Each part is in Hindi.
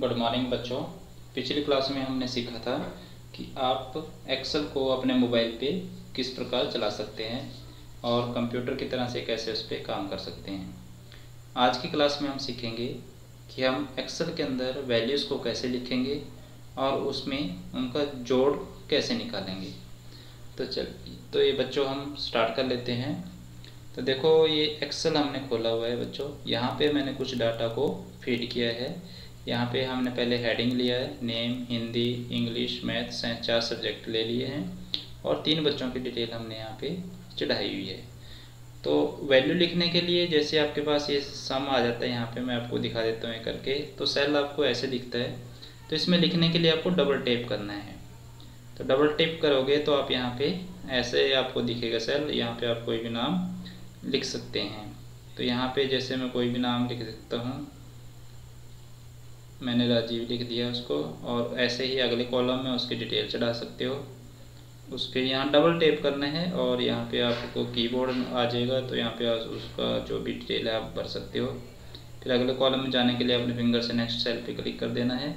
गुड मॉर्निंग बच्चों। पिछली क्लास में हमने सीखा था कि आप एक्सेल को अपने मोबाइल पे किस प्रकार चला सकते हैं और कंप्यूटर की तरह से कैसे उस पर काम कर सकते हैं। आज की क्लास में हम सीखेंगे कि हम एक्सेल के अंदर वैल्यूज़ को कैसे लिखेंगे और उसमें उनका जोड़ कैसे निकालेंगे। तो ये बच्चों हम स्टार्ट कर लेते हैं। तो देखो ये एक्सेल हमने खोला हुआ है बच्चों। यहाँ पे मैंने कुछ डाटा को फीड किया है। यहाँ पे हमने पहले हेडिंग लिया है, name, Hindi, English, maths, science, 4 subject ले लिए हैं और 3 बच्चों की डिटेल हमने यहाँ पे चढ़ाई हुई है। तो वैल्यू लिखने के लिए जैसे आपके पास ये सम आ जाता है, यहाँ पे मैं आपको दिखा देता हूँ करके, तो सेल आपको ऐसे दिखता है। तो इसमें लिखने के लिए आपको डबल टैप करना है। तो डबल टैप करोगे तो आप यहाँ पे ऐसे आपको दिखेगा सेल। यहाँ पे आप कोई भी नाम लिख सकते हैं। तो यहाँ पे जैसे मैं कोई भी नाम लिख सकता हूँ, मैंने राजीव लिख दिया उसको, और ऐसे ही अगले कॉलम में उसकी डिटेल चढ़ा सकते हो। उसके यहाँ डबल टैप करना है और यहाँ पे आपको कीबोर्ड आ जाएगा। तो यहाँ पे आप उसका जो भी डिटेल है आप भर सकते हो। फिर अगले कॉलम में जाने के लिए अपने फिंगर से नेक्स्ट सेल पे क्लिक कर देना है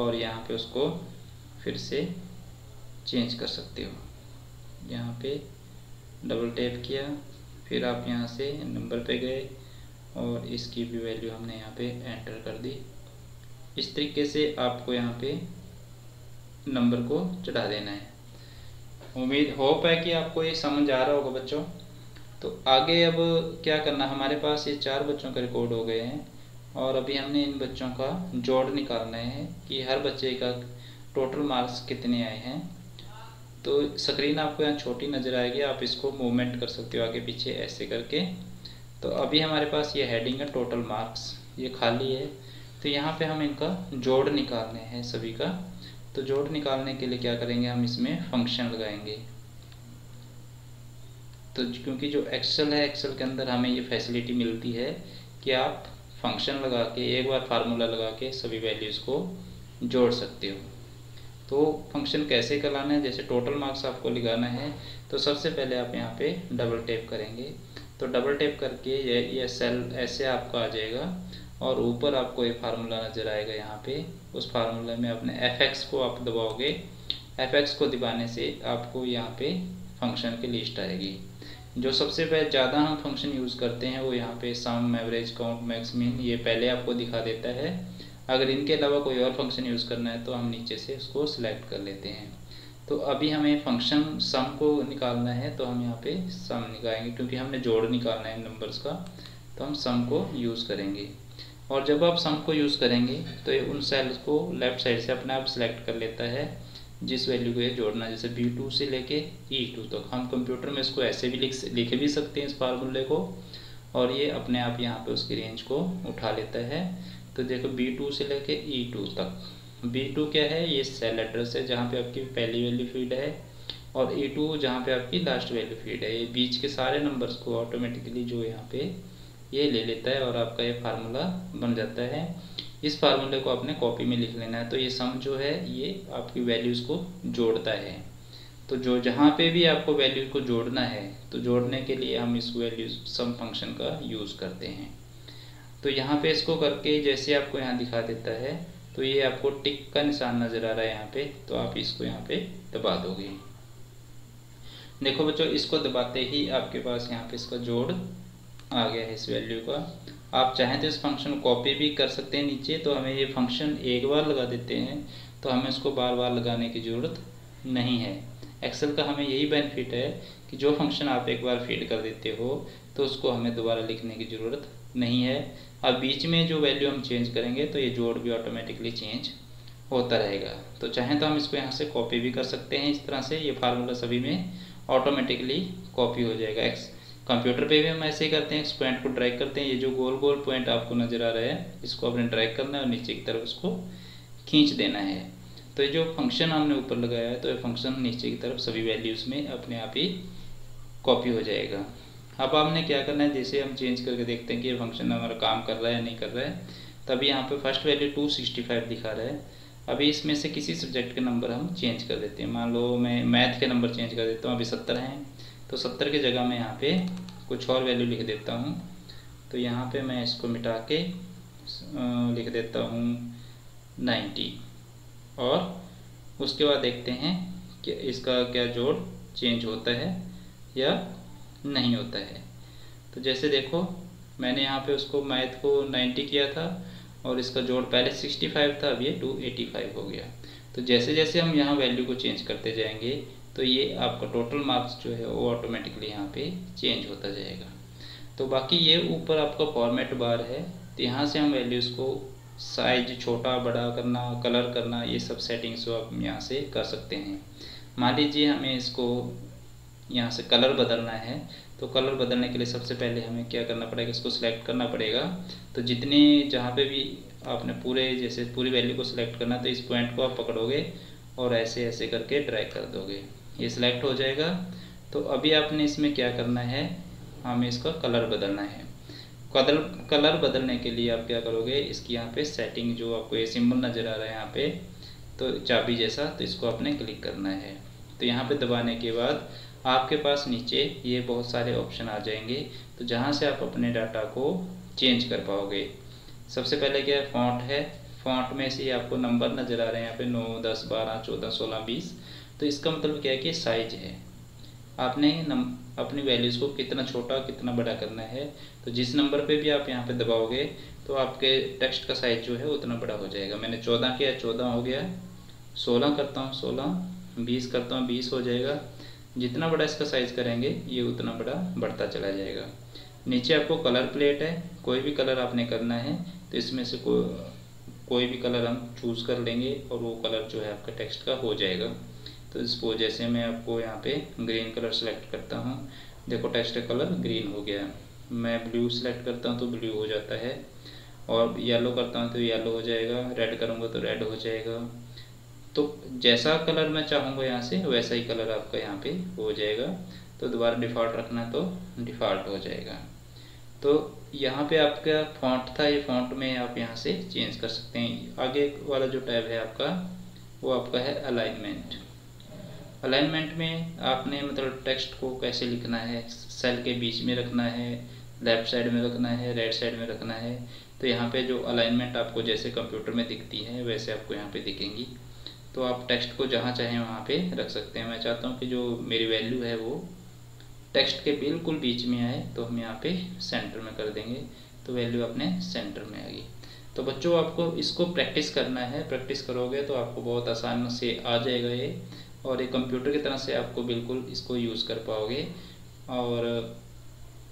और यहाँ पे उसको फिर से चेंज कर सकते हो। यहाँ पे डबल टैप किया, फिर आप यहाँ से नंबर पे गए और इसकी भी वैल्यू हमने यहाँ पे एंटर कर दी। इस तरीके से आपको यहाँ पे नंबर को चढ़ा देना है। उम्मीद होप है कि आपको ये समझ आ रहा होगा बच्चों। तो आगे अब क्या करना, हमारे पास ये 4 बच्चों के रिकॉर्ड हो गए हैं और अभी हमने इन बच्चों का जोड़ निकालना है कि हर बच्चे का टोटल मार्क्स कितने आए हैं। तो स्क्रीन आपको यहाँ छोटी नज़र आएगी, आप इसको मूवमेंट कर सकते हो आगे पीछे ऐसे करके। तो अभी हमारे पास ये हेडिंग है टोटल मार्क्स, ये खाली है। तो यहाँ पे हम इनका जोड़ निकालने हैं सभी का। तो जोड़ निकालने के लिए क्या करेंगे, हम इसमें फंक्शन लगाएंगे। तो क्योंकि जो एक्सेल है, एक्सेल के अंदर हमें ये फैसिलिटी मिलती है कि आप फंक्शन लगा के एक बार फार्मूला लगा के सभी वैल्यूज़ को जोड़ सकते हो। तो फंक्शन कैसे कराना है, जैसे टोटल मार्क्स आपको लगाना है तो सबसे पहले आप यहाँ पे डबल टैप करेंगे। तो डबल टैप करके ये सेल ऐसे आपका आ जाएगा और ऊपर आपको ये फार्मूला नज़र आएगा। यहाँ पे उस फार्मूला में अपने FX को आप दबाओगे। FX को दबाने से आपको यहाँ पे फंक्शन की लिस्ट आएगी। जो सबसे पहले ज़्यादा हम फंक्शन यूज़ करते हैं वो यहाँ पे सम, एवरेज, काउंट, मैक्स, मिन, ये पहले आपको दिखा देता है। अगर इनके अलावा कोई और फंक्शन यूज़ करना है तो हम नीचे से उसको सिलेक्ट कर लेते हैं। तो अभी हमें फंक्शन सम को निकालना है, तो हम यहाँ पे सम निकालेंगे क्योंकि हमने जोड़ निकालना है नंबर्स का। तो हम सम को यूज़ करेंगे और जब आप सम को यूज़ करेंगे तो ये उन सेल्स को लेफ़्ट साइड से अपने आप सिलेक्ट कर लेता है जिस वैल्यू को ये जोड़ना है, जैसे B2 से लेके E2 तक। तो हम कंप्यूटर में इसको ऐसे भी लिख भी सकते हैं इस फार्मूले को, और ये अपने आप यहाँ पर उसकी रेंज को उठा लेता है। तो देखो B2 से लेके E2 तक। B2 क्या है, ये सेल एड्रेस है जहाँ पे आपकी पहली वैल्यू फीड है, और E2 जहाँ पे आपकी लास्ट वैल्यू फीड है। ये बीच के सारे नंबर्स को ऑटोमेटिकली जो यहाँ पे ये ले लेता है और आपका ये फार्मूला बन जाता है। इस फार्मूले को आपने कॉपी में लिख लेना है। तो ये सम जो है ये आपकी वैल्यूज़ को जोड़ता है। तो जो जहाँ पे भी आपको वैल्यूज़ को जोड़ना है, तो जोड़ने के लिए हम इस वैल्यूज सम फंक्शन का यूज़ करते हैं। तो यहाँ पे इसको करके जैसे आपको यहाँ दिखा देता है, तो ये आपको टिक का निशान नज़र आ रहा है यहाँ पे, तो आप इसको यहाँ पे दबा दोगे। देखो बच्चों, इसको दबाते ही आपके पास यहाँ पे इसका जोड़ आ गया है इस वैल्यू का। आप चाहें तो इस फंक्शन को कॉपी भी कर सकते हैं नीचे। तो हमें ये फंक्शन एक बार लगा देते हैं, तो हमें इसको बार बार लगाने की ज़रूरत नहीं है। एक्सेल का हमें यही बेनिफिट है कि जो फंक्शन आप एक बार फीड कर देते हो तो उसको हमें दोबारा लिखने की ज़रूरत नहीं है। अब बीच में जो वैल्यू हम चेंज करेंगे तो ये जोड़ भी ऑटोमेटिकली चेंज होता रहेगा। तो चाहें तो हम इसको यहाँ से कॉपी भी कर सकते हैं। इस तरह से ये फार्मूला सभी में ऑटोमेटिकली कॉपी हो जाएगा। कंप्यूटर पे भी हम ऐसे ही करते हैं, इस पॉइंट को ड्रैग करते हैं। ये जो गोल गोल पॉइंट आपको नज़र आ रहा है, इसको आपने ड्रैग करना है और नीचे की तरफ उसको खींच देना है। तो ये जो फंक्शन हमने ऊपर लगाया है, तो ये फंक्शन नीचे की तरफ सभी वैल्यूज़ में अपने आप ही कॉपी हो जाएगा। अब आपने क्या करना है, जैसे हम चेंज करके देखते हैं कि ये फंक्शन हमारा काम कर रहा है या नहीं कर रहा है। तभी यहाँ पे फर्स्ट वैल्यू 265 दिखा रहा है। अभी इसमें से किसी सब्जेक्ट के नंबर हम चेंज कर देते हैं। मान लो मैं मैथ के नंबर चेंज कर देता हूँ, अभी 70 हैं। तो 70 की जगह मैं यहाँ पे कुछ और वैल्यू लिख देता हूँ। तो यहाँ पर मैं इसको मिटा के लिख देता हूँ 90। और उसके बाद देखते हैं कि इसका क्या जोड़ चेंज होता है या नहीं होता है। तो जैसे देखो मैंने यहाँ पे उसको मैथ को 90 किया था और इसका जोड़ पहले 65 था, अब ये 285 हो गया। तो जैसे जैसे हम यहाँ वैल्यू को चेंज करते जाएंगे तो ये आपका टोटल मार्क्स जो है वो ऑटोमेटिकली यहाँ पे चेंज होता जाएगा। तो बाकी ये ऊपर आपका फॉर्मेट बार है, तो यहाँ से हम वैल्यूज़ को साइज छोटा बड़ा करना, कलर करना, ये सब सेटिंग्स आप यहाँ से कर सकते हैं। मान लीजिए हमें इसको यहाँ से कलर बदलना है, तो कलर बदलने के लिए सबसे पहले हमें क्या करना पड़ेगा, इसको सिलेक्ट करना पड़ेगा। तो जितने जहाँ पे भी आपने पूरे जैसे पूरी वैल्यू को सिलेक्ट करना, तो इस पॉइंट को आप पकड़ोगे और ऐसे ऐसे करके ड्रैग कर दोगे, ये सिलेक्ट हो जाएगा। तो अभी आपने इसमें क्या करना है, हमें इसका कलर बदलना है। कलर बदलने के लिए आप क्या करोगे, इसकी यहाँ पे सेटिंग जो आपको ये सिंबल नज़र आ रहा है यहाँ पे, तो चाबी जैसा, तो इसको आपने क्लिक करना है। तो यहाँ पे दबाने के बाद आपके पास नीचे ये बहुत सारे ऑप्शन आ जाएंगे, तो जहाँ से आप अपने डाटा को चेंज कर पाओगे। सबसे पहले क्या है, फॉन्ट है। फॉन्ट में से आपको नंबर नज़र आ रहे हैं यहाँ पे 9, 10, 12, 14, 16, 20। तो इसका मतलब क्या है कि साइज है, आपने अपनी वैल्यूज़ को कितना छोटा कितना बड़ा करना है। तो जिस नंबर पे भी आप यहाँ पे दबाओगे तो आपके टेक्स्ट का साइज जो है उतना बड़ा हो जाएगा। मैंने 14 किया, 14 हो गया, 16 करता हूँ 16, 20 करता हूँ 20 हो जाएगा। जितना बड़ा इसका साइज करेंगे ये उतना बड़ा बढ़ता चला जाएगा। नीचे आपको कलर प्लेट है, कोई भी कलर आपने करना है, तो इसमें से कोई भी कलर हम चूज़ कर लेंगे और वो कलर जो है आपका टेक्स्ट का हो जाएगा। तो इसको जैसे मैं आपको यहाँ पे ग्रीन कलर सेलेक्ट करता हूँ, देखो टेक्स्ट कलर ग्रीन हो गया। मैं ब्लू सेलेक्ट करता हूँ तो ब्लू हो जाता है, और येलो करता हूँ तो येलो हो जाएगा, रेड करूँगा तो रेड हो जाएगा। तो जैसा कलर मैं चाहूँगा यहाँ से वैसा ही कलर आपका यहाँ पे हो जाएगा। तो दोबारा डिफ़ॉल्ट रखना तो डिफ़ॉल्ट हो जाएगा। तो यहाँ पे आपका फॉन्ट था, ये फॉन्ट में आप यहाँ से चेंज कर सकते हैं। आगे वाला जो टैब है आपका, वो आपका है अलाइनमेंट। अलाइनमेंट में आपने मतलब टेक्स्ट को कैसे लिखना है, सेल के बीच में रखना है, लेफ़्ट साइड में रखना है, राइट साइड में रखना है। तो यहाँ पर जो अलाइनमेंट आपको जैसे कंप्यूटर में दिखती है वैसे आपको यहाँ पर दिखेंगी। तो आप टेक्स्ट को जहाँ चाहें वहाँ पे रख सकते हैं। मैं चाहता हूँ कि जो मेरी वैल्यू है वो टेक्स्ट के बिल्कुल बीच में आए, तो हम यहाँ पे सेंटर में कर देंगे, तो वैल्यू अपने सेंटर में आ गई। तो बच्चों आपको इसको प्रैक्टिस करना है, प्रैक्टिस करोगे तो आपको बहुत आसान से आ जाएगा ये, और ये कंप्यूटर की तरह से आपको बिल्कुल इसको यूज़ कर पाओगे और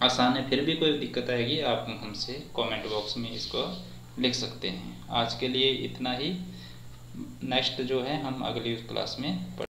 आसान है। फिर भी कोई दिक्कत आएगी आप हमसे कॉमेंट बॉक्स में इसको लिख सकते हैं। आज के लिए इतना ही, नेक्स्ट जो है हम अगली क्लास में